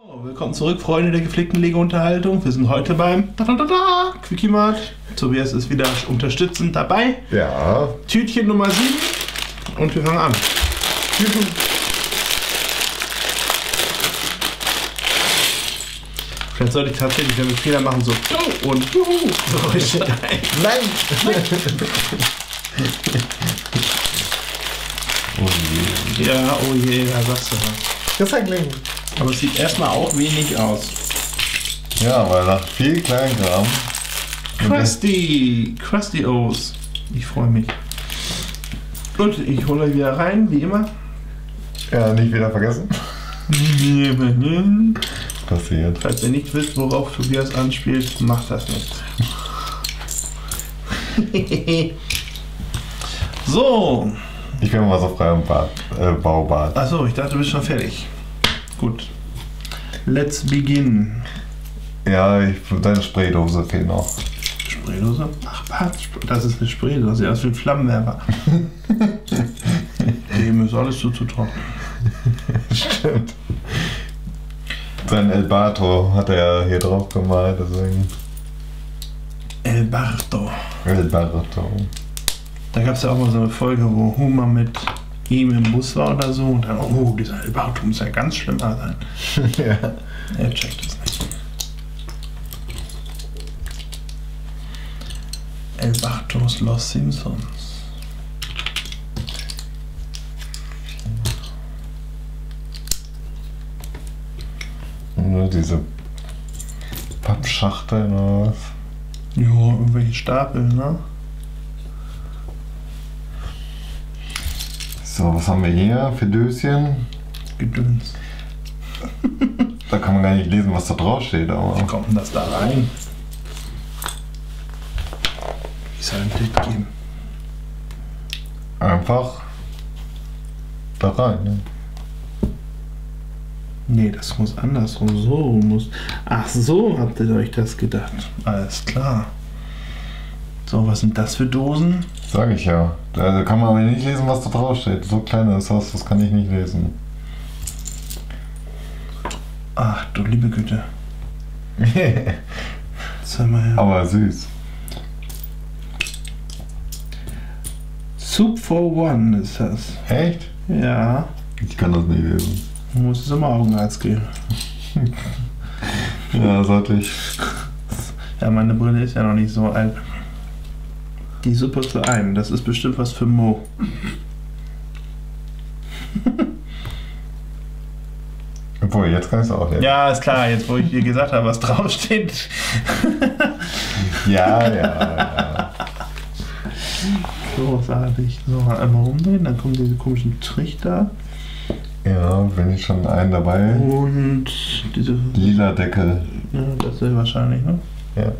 Oh, willkommen zurück, Freunde der gepflegten Lego-Unterhaltung. Wir sind heute beim Quickie-Mart. Tobias ist wieder unterstützend dabei. Ja. Tütchen Nummer 7 und wir fangen an. Juhu. Vielleicht sollte ich tatsächlich, wenn wir Fehler machen, so und juhu Geräusche. Nein! Oh je. Ja, oh je, da sagst du was. Das ist ein Kling. Aber es sieht erstmal auch wenig aus. Ja, weil nach viel Kleinkram. Krusty-Os. Ich freue mich. Gut, ich hole euch wieder rein, wie immer. Ja, nicht wieder vergessen. Passiert. Falls ihr nicht wisst, worauf Tobias anspielt, macht das nicht. So. Ich bin mal so frei im Baubad. Achso, ich dachte, du bist schon fertig. Gut. Let's begin. Ja, deine Spraydose fehlt noch. Spraydose? Ach, das ist eine Spraydose, das ist ein Flammenwerfer. Dem ist alles so zu trocken. Stimmt. Sein El Barto hat er hier drauf gemalt, deswegen. El Barto. El Barto. Da gab es ja auch mal so eine Folge, wo Homer mit ihm im Bus war oder so und dann, oh, dieser El Barto muss ja ganz schlimm sein. Ja. Er checkt es nicht. El Bartos Los Simpsons. Nur diese Pappschachteln oder was? Ja, irgendwelche Stapel, ne? So, was haben wir hier für Döschen? Gedöns. Da kann man gar nicht lesen, was da drauf steht, aber. Wie kommt denn das da rein? Wie soll ein Klick geben? Einfach da rein, ne? Nee, das muss andersrum. So muss. Ach so, habt ihr euch das gedacht. Alles klar. So, was sind das für Dosen? Sag ich ja. Also kann man aber nicht lesen, was da drauf steht. So klein ist das, das kann ich nicht lesen. Ach du liebe Güte. Sag mal her. Aber süß. Soup for One ist das. Echt? Ja. Ich kann das nicht lesen. Du musst zum Augenarzt gehen. Ja, sollte ich. Ja, meine Brille ist ja noch nicht so alt. Die Suppe für einen, das ist bestimmt was für Mo. Obwohl, jetzt kannst du auch lesen. Ja, ist klar, jetzt wo ich dir gesagt habe, was draufsteht. Ja, ja, ja. Großartig. So, einmal rumdrehen, dann kommen diese komischen Trichter. Ja, bin ich schon einen dabei. Und diese lila Deckel. Ja, das ist wahrscheinlich, ne? Ja.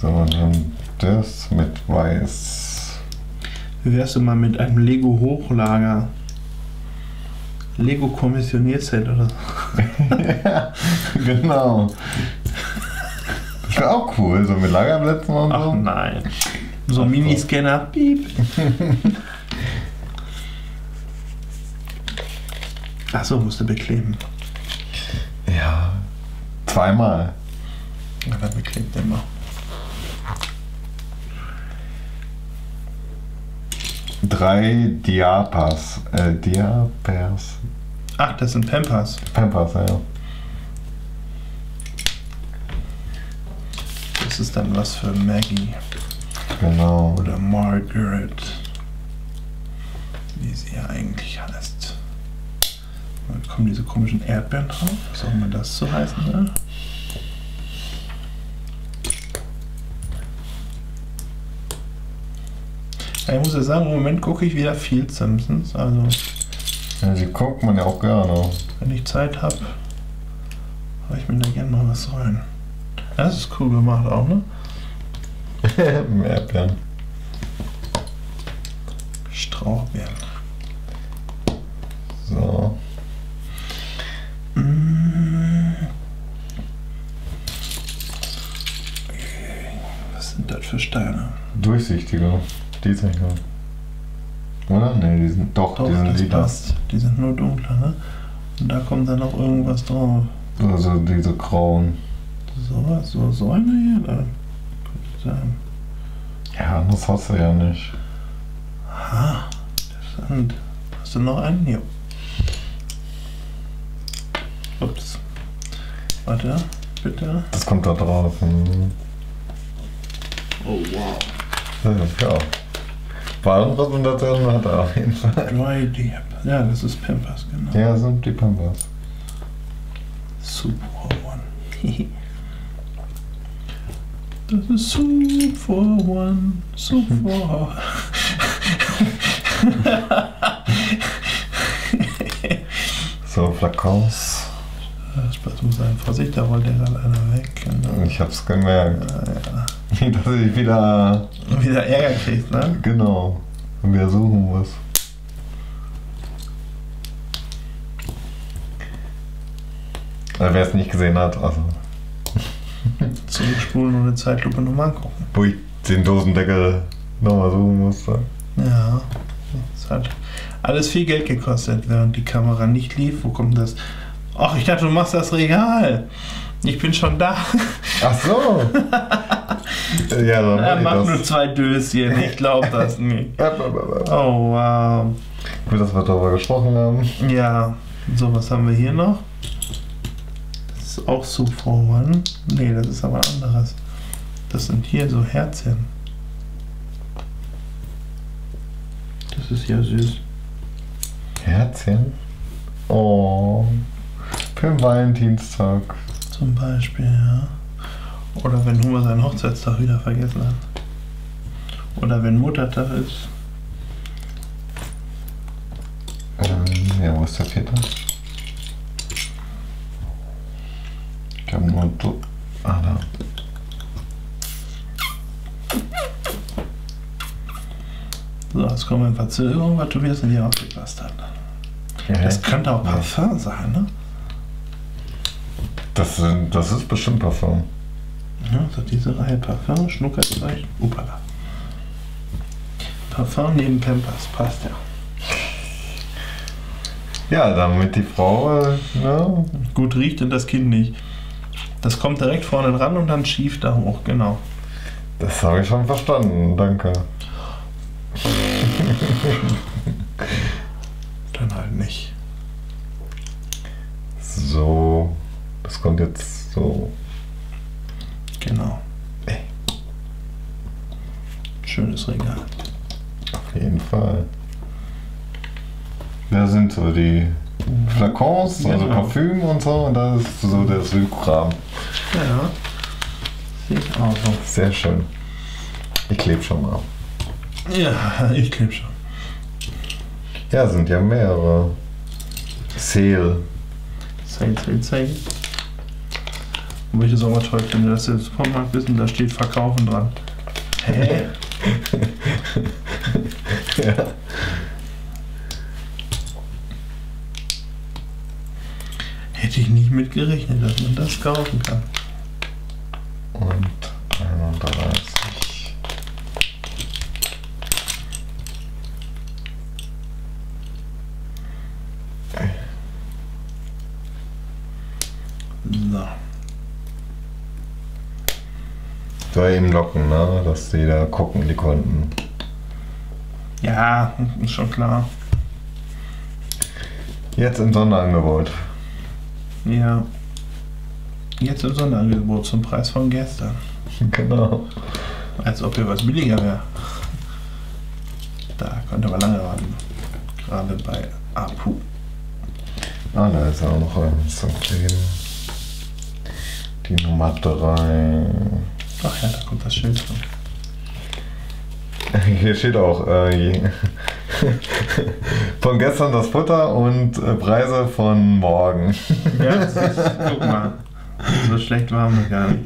So, und dann das mit weiß. Wie wär's denn mal mit einem Lego-Hochlager? Lego-Kommissionierset oder so? Ja, genau. Das wäre auch cool, so mit Lagerplätzen und so. Ach nein. So ein Miniscanner. Piep. Achso, musst du bekleben. Ja, zweimal. Ja, dann beklebt immer. Drei Diapers. Diapers. Ach, das sind Pampers. Pampers, ja. Das ist dann was für Maggie. Genau. Oder Margaret. Wie sie ja eigentlich heißt. Dann kommen diese komischen Erdbeeren drauf. Was soll man das so heißen, ne? Ich muss ja sagen, im Moment gucke ich wieder viel Simpsons, also... Ja, die guckt man ja auch gerne. Wenn ich Zeit habe, habe ich mir da gerne mal was rein. Das ist cool gemacht auch, ne? Erdbeeren. Strauchbeeren. So. Was sind das für Steine? Durchsichtiger. Die ist nicht gut. Oder? Ne, die sind doch, passt. Die sind nur dunkler, ne? Und da kommt dann noch irgendwas drauf. Also diese grauen. Sowas, so Säume hier, da könnte ich sagen. Ja, anders hast du ja nicht. Aha, interessant. Hast du noch einen? Jo. Ups. Warte, bitte. Das kommt da drauf. Hm. Oh, wow. Ja, ja. Warenpräsentation hat er auf jeden Fall. Dry Deep. Ja, das ist Pampers, genau. Ja, das sind die Pampers. Soup for One. Das ist Soup for One. Soup for So, Flakons. Spaß muss sein. Vorsicht, da wollte gerade einer weg. Genau. Ich hab's gemerkt. Ja, ja. Dass ich wieder Ärger kriegt, ne? Genau. Und wieder suchen muss. Wer es nicht gesehen hat, also. Zurückspulen und eine Zeitlupe nochmal angucken. Wo ich den Dosendeckel nochmal suchen musste. Ja. Das hat alles viel Geld gekostet, während die Kamera nicht lief. Wo kommt das? Ach, ich dachte, du machst das Regal. Ich bin schon da. Ach so. Ja, dann er macht nur 2 Döschen. Ich glaube das nicht. Oh, wow. Gut, dass wir darüber gesprochen haben. Ja. So, was haben wir hier noch? Das ist auch Soup for One. Nee, das ist aber anderes. Das sind hier so Herzchen. Das ist ja süß. Herzchen? Oh. Für den Valentinstag. Zum Beispiel, ja. Oder wenn Homer seinen Hochzeitstag wieder vergessen hat. Oder wenn Muttertag ist. Ja, wo ist der Peter? Ich hab nur... Ah, da. So, jetzt kommen wir in Verzögerung, weil Tobias in die aufgepasst hat. Ja, das könnte auch Parfum sein, ne? Das ist bestimmt Parfum. Ja, also diese Reihe Parfum, Schnuckerzeug, upala. Parfum neben Pampers, passt ja. Ja, damit die Frau ne? Gut riecht und das Kind nicht. Das kommt direkt vorne ran und dann schief da hoch, genau. Das habe ich schon verstanden, danke. Dann halt nicht. So. Das kommt jetzt so. Genau. Ey. Schönes Regal. Auf jeden Fall. Da sind so die Flakons, also genau. Parfüm und so. Und das ist so der Südkram. Ja. Sehe ich auch so. Sehr schön. Ich klebe schon mal. Ja, ich klebe schon. Ja, sind ja mehrere. Sale. Sale, sale, sale. Wo ich das auch mal toll finde, dass wir im Supermarkt wissen, da steht Verkaufen dran. Hä? Ja. Hätte ich nicht mitgerechnet, dass man das kaufen kann. Und 31. So. War eben locken, ne? Dass die da gucken, die konnten. Ja, ist schon klar. Jetzt im Sonderangebot. Ja. Jetzt im Sonderangebot zum Preis von gestern. Genau. Als ob hier was billiger wäre. Da könnte man lange warten. Gerade bei Apu. Ah, da ist auch noch eins zum Kleben. Die Nummer 3. Ach ja, da kommt das Schild dran. Hier steht auch von gestern das Futter und Preise von morgen. Ja, guck mal. So schlecht waren wir gar nicht.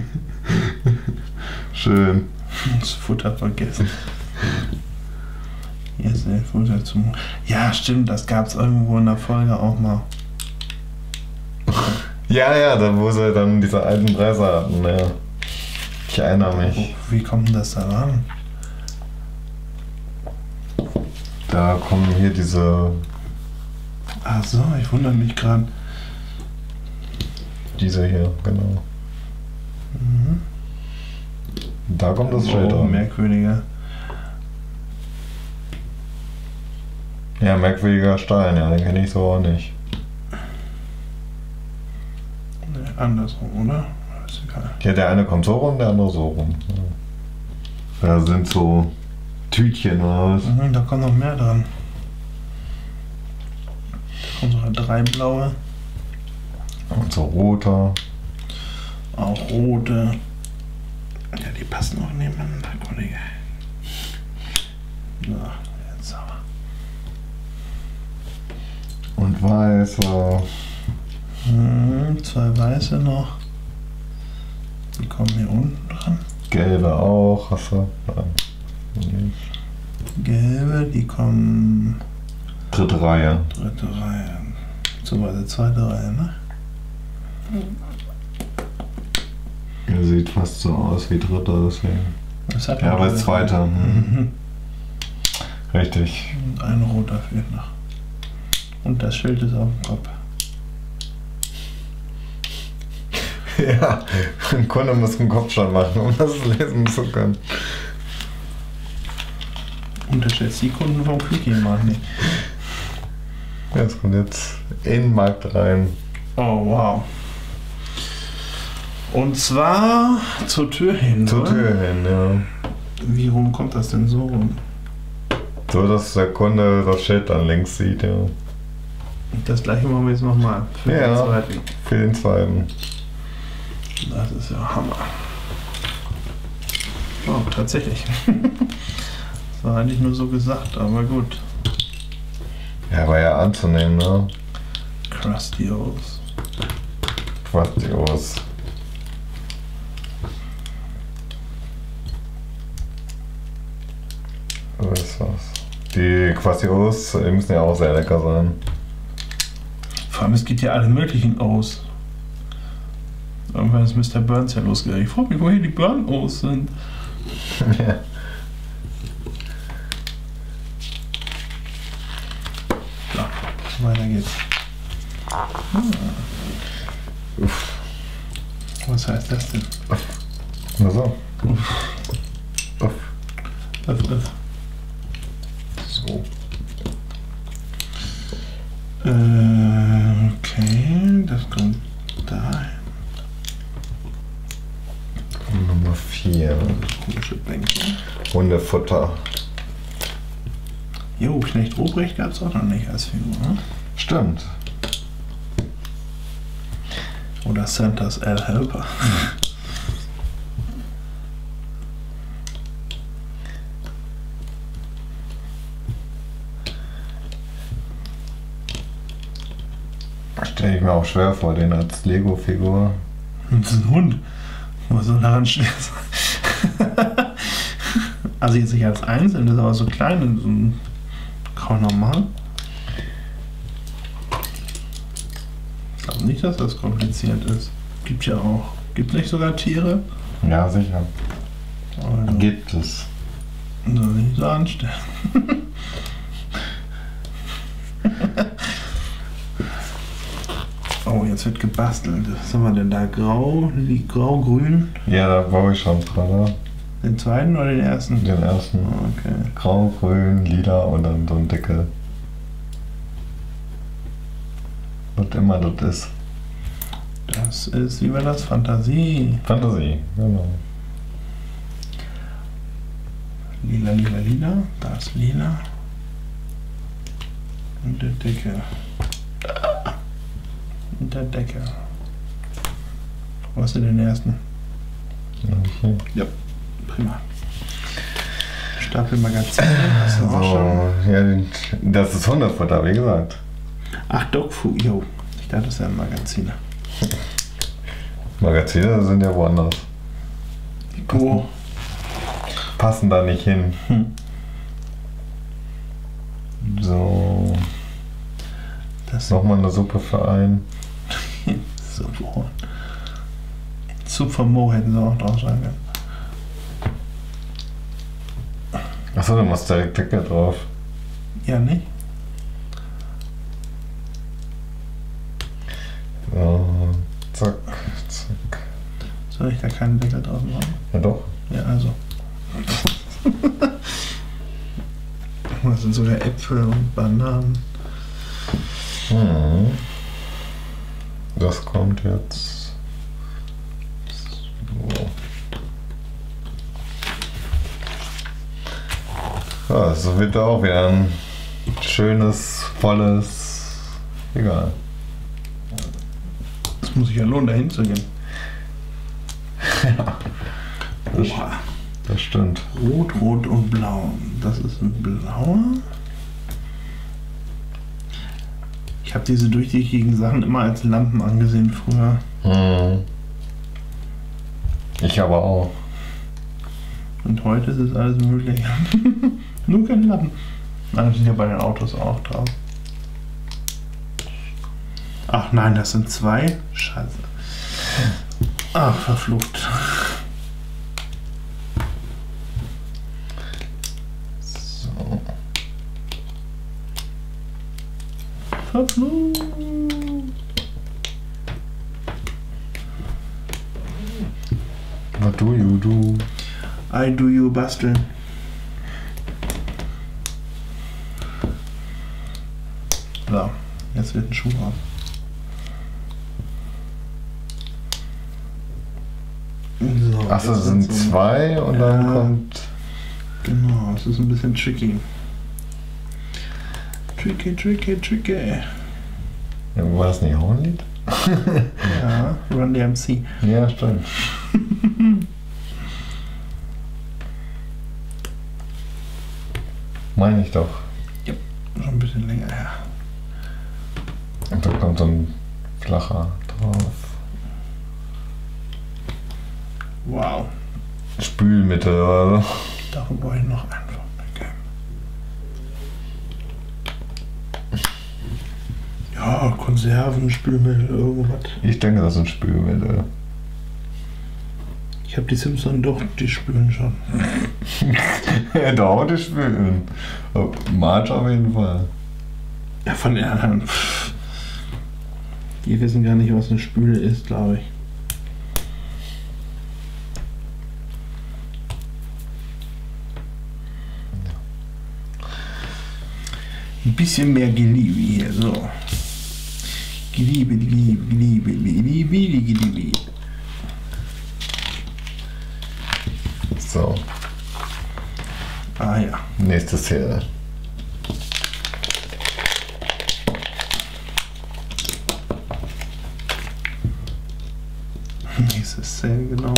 Schön. Das Futter vergessen. Hier ist der Futter zum... Ja, stimmt, das gab es irgendwo in der Folge auch mal. Ja, ja, da wo sie dann diese alten Preise hatten, ja. Ich erinnere mich. Wie kommt denn das da ran? Da kommen hier diese... Ach so, ich wundere mich gerade. Diese hier, genau. Mhm. Da kommt das Schild an. Merkwürdiger. Ja, merkwürdiger Stein, ja, den kenne ich so auch nicht. Nee, andersrum, oder? Ist egal. Ja, der eine kommt so rum, der andere so rum. Ja. Da sind so Tütchen oder was? Mhm, da kommt noch mehr dran. Da kommen sogar 3 blaue. Und so roter. Auch rote. Ja, die passen auch nebeneinander, Kollege. So, jetzt aber. Und weiße. Hm, 2 weiße noch. Die kommen hier unten dran. Gelbe auch, hast du? Nein. Gelbe, die kommen... Dritte Reihe. Dritte Reihe. Beziehungsweise zweite Reihe, ne? Er sieht fast so aus wie dritter, deswegen. Das hat ja, aber als zweiter. Mhm. Richtig. Und ein roter fehlt noch. Und das Schild ist auf dem Kopf. Ja, ein Kunde muss einen Kopfstand machen, um das lesen zu können. Unterschätzt die Kunden vom Quickie-Mart nicht. Ja, es kommt jetzt in den Markt rein. Oh, wow. Und zwar zur Tür hin, zur Tür hin, ja. Wie rum kommt das denn so rum? So, dass der Kunde das Schild dann links sieht, ja. Und das gleiche machen wir jetzt nochmal. Für ja, den zweiten. Für den zweiten. Das ist ja Hammer. Oh, tatsächlich. Das war eigentlich nur so gesagt, aber gut. Ja, war ja anzunehmen, ne? Krusty-Os. Krusty-Os. So ist das. Die Krusty-Os müssen ja auch sehr lecker sein. Vor allem, es gibt ja alle möglichen Os. Irgendwann ist Mr. Burns ja losgegangen. Ich frage mich, woher die Burns-Os sind. Ja. So, weiter geht's. Ah. Uff. Was heißt das denn? Uff. Na so. Uff. Uff. Uff, uff. So. Okay, das kommt dahin. Nummer 4. Komische Bänkchen. Hundefutter. Jo, Knecht Ruprecht gab es auch noch nicht als Figur, ne? Stimmt. Oder Santas El Helper. Stelle ich mir auch schwer vor, den als Lego-Figur. Das ist ein Hund. Was soll daran schwer sein? Also jetzt nicht als Einzelnes, aber so klein und so. Kaum normal. Ich glaube nicht, dass das kompliziert ist. Gibt ja auch. Gibt nicht sogar Tiere? Ja, sicher. Also, gibt es. Soll nicht so anstellen. Oh, jetzt wird gebastelt. Was haben wir denn da? Grau, grau-grün? Ja, da brauche ich schon dran. Den zweiten oder den ersten? Den ersten. Okay. Grau, grün, lila und dann so ein Deckel. Was immer das ist. Das ist, wie war das? Fantasie. Fantasie, genau. Lila, lila, lila. Da ist lila. Und der Deckel. Und der Deckel. Wo hast du den ersten? Okay. Ja. Prima. Stapelmagazin. So, ja, das ist Hundefutter, wie gesagt. Ach, Dogfood, jo. Ich dachte, das wären Magazine. Magazine sind ja woanders. Die passen da nicht hin. Hm. So. Das nochmal eine Suppe für einen. Super. Soup for One hätten sie auch drauf schreiben können. Achso, du machst direkt Deckel drauf. Ja, nicht? Zack, zack. Soll ich da keinen Deckel drauf machen? Ja, doch. Ja, also. Das sind sogar Äpfel und Bananen. Hm. Das kommt jetzt. So. Ja, das wird auch wieder ein schönes, volles. Egal. Es muss sich ja lohnen, da hinzugehen. Ja. Oha. Das stimmt. Rot, rot und blau. Das ist ein blauer. Ich habe diese durchsichtigen Sachen immer als Lampen angesehen früher. Hm. Ich aber auch. Und heute ist es alles möglich. Nur keine Lampen. Nein, das sind ja bei den Autos auch drauf. Ach nein, das sind zwei? Scheiße. Ach, verflucht. Verflucht. What do you do? I do you basteln. So, jetzt wird ein Schuh raus. So, achso, das sind so zwei und dann kommt... Genau, es ist ein bisschen tricky. Tricky, tricky, tricky. Ja, war das nicht auch ein Lied? Ja, Run DMC. Ja, stimmt. Meine ich doch. Ja, schon ein bisschen länger her. Ja. Und da kommt so ein flacher drauf. Wow. Spülmittel oder so. Darum wollte ich noch einen. Ja, Konserven, Spülmittel, irgendwas. Ich denke, das sind Spülmittel. Ich habe die Simpsons doch, die spülen schon. Ja, doch, die spülen. Marge auf jeden Fall. Ja, von den anderen. Die wissen gar nicht, was eine Spüle ist, glaube ich. Ein bisschen mehr Geliebe hier, so. Geliebe, Geliebe, Geliebe, Geliebe, Geliebe, Geliebe. So. Ah ja. Nächstes her. Nächstes her, genau.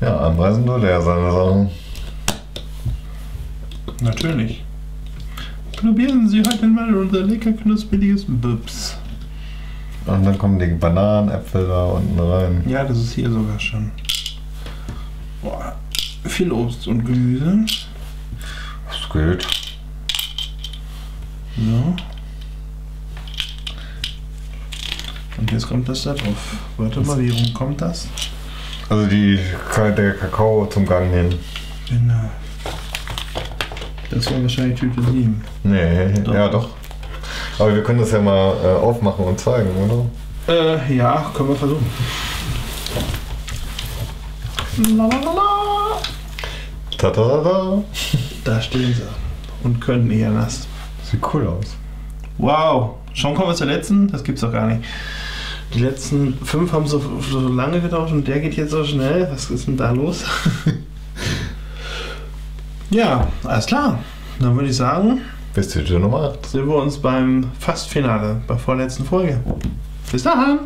Ja, andere sind nur leer seine Sachen. Natürlich. Probieren Sie heute mal unser lecker knusperiges Bips. Und dann kommen die Bananen, Äpfel da unten rein. Ja, das ist hier sogar schon. Boah. Viel Obst und Gemüse. Das geht. So. Und jetzt kommt das da drauf. Warte mal, wie rum kommt das? Also der Kakao zum Gang hin. Genau. Das war wahrscheinlich Tüte 7. Nee, doch. Ja doch. Aber wir können das ja mal aufmachen und zeigen, oder? Ja, können wir versuchen. Lalalala. Tatatata. Da stehen sie. Und können eher nass. Sieht cool aus. Wow. Schon kommen wir zur letzten? Das gibt's doch gar nicht. Die letzten 5 haben so lange gedauert und der geht jetzt so schnell. Was ist denn da los? Ja, alles klar. Dann würde ich sagen, bis Tüte Nummer 8. Sehen wir uns beim Fast-Finale, bei der vorletzten Folge. Bis dahin!